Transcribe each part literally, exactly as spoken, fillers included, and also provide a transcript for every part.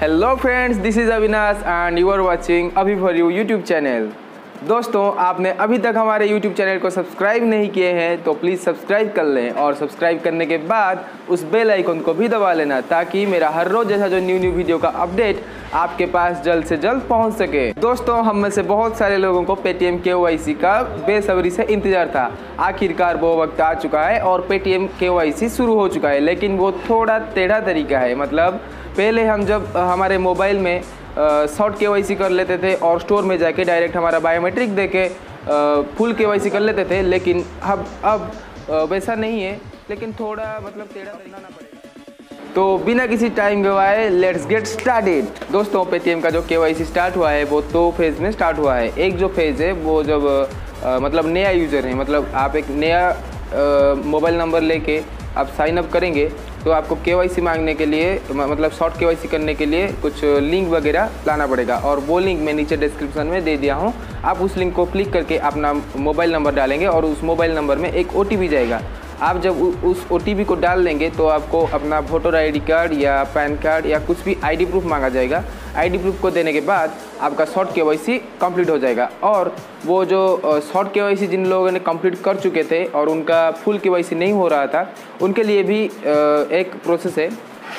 Hello friends, this is Avinash and you are watching Abhi for you YouTube channel. दोस्तों, आपने अभी तक हमारे यूट्यूब चैनल को सब्सक्राइब नहीं किए हैं तो प्लीज़ सब्सक्राइब कर लें, और सब्सक्राइब करने के बाद उस बेल आइकन को भी दबा लेना ताकि मेरा हर रोज़ जैसा जो न्यू न्यू वीडियो का अपडेट आपके पास जल्द से जल्द पहुंच सके। दोस्तों, हम में से बहुत सारे लोगों को पेटीएम केवाईसी का बेसब्री से इंतज़ार था। आखिरकार वो वक्त आ चुका है और पेटीएम केवाईसी शुरू हो चुका है, लेकिन वो थोड़ा टेढ़ा तरीका है। मतलब पहले हम जब हमारे मोबाइल में शॉर्ट केवाईसी कर लेते थे और स्टोर में जाके डायरेक्ट हमारा बायोमेट्रिक देके फुल केवाईसी कर लेते थे, लेकिन अब अब वैसा नहीं है, लेकिन थोड़ा मतलब टेढ़ा तरीका ना पड़ेगा। तो बिना किसी टाइम गवाए लेट्स गेट स्टार्टेड। दोस्तों, पेटीएम का जो केवाईसी स्टार्ट हुआ है वो दो तो फेज़ में स्टार्ट हुआ है। एक जो फेज़ है वो जब आ, मतलब नया यूज़र है, मतलब आप एक नया मोबाइल नंबर लेके आप साइन अप करेंगे तो आपको केवाईसी मांगने के लिए मतलब शॉर्ट केवाईसी करने के लिए कुछ लिंक वगैरह लाना पड़ेगा, और वो लिंक मैं नीचे डिस्क्रिप्शन में दे दिया हूँ। आप उस लिंक को क्लिक करके अपना मोबाइल नंबर डालेंगे और उस मोबाइल नंबर में एक ओटीपी जाएगा। आप जब उस ओटीपी को डाल देंगे तो आपको अपना वोटर आईडी कार्ड या पैन कार्ड या कुछ भी आईडी प्रूफ मांगा जाएगा। आईडी प्रूफ को देने के बाद आपका शॉर्ट केवाईसी कंप्लीट हो जाएगा, और वो जो शॉर्ट केवाईसी जिन लोगों ने कंप्लीट कर चुके थे और उनका फुल केवाईसी नहीं हो रहा था, उनके लिए भी एक प्रोसेस है।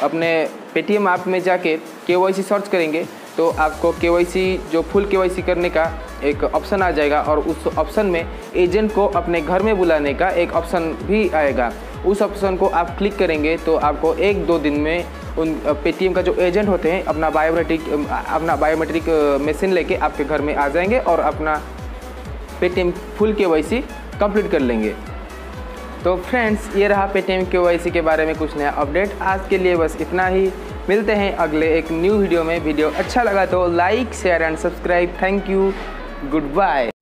अपने पेटीएम ऐप में जाके केवाईसी सर्च करेंगे तो आपको केवाईसी जो फुल केवाईसी करने का एक ऑप्शन आ जाएगा, और उस ऑप्शन में एजेंट को अपने घर में बुलाने का एक ऑप्शन भी आएगा। उस ऑप्शन को आप क्लिक करेंगे तो आपको एक दो दिन में उन पेटीएम का जो एजेंट होते हैं अपना बायोमेट्रिक अपना बायोमेट्रिक मशीन लेके आपके घर में आ जाएंगे और अपना पेटीएम फुल केवाईसी कंप्लीट कर लेंगे। तो फ्रेंड्स, ये रहा पेटीएम केवाईसी के बारे में कुछ नया अपडेट। आज के लिए बस इतना ही, मिलते हैं अगले एक न्यू वीडियो में। वीडियो अच्छा लगा तो like share and subscribe. Thank you, good bye.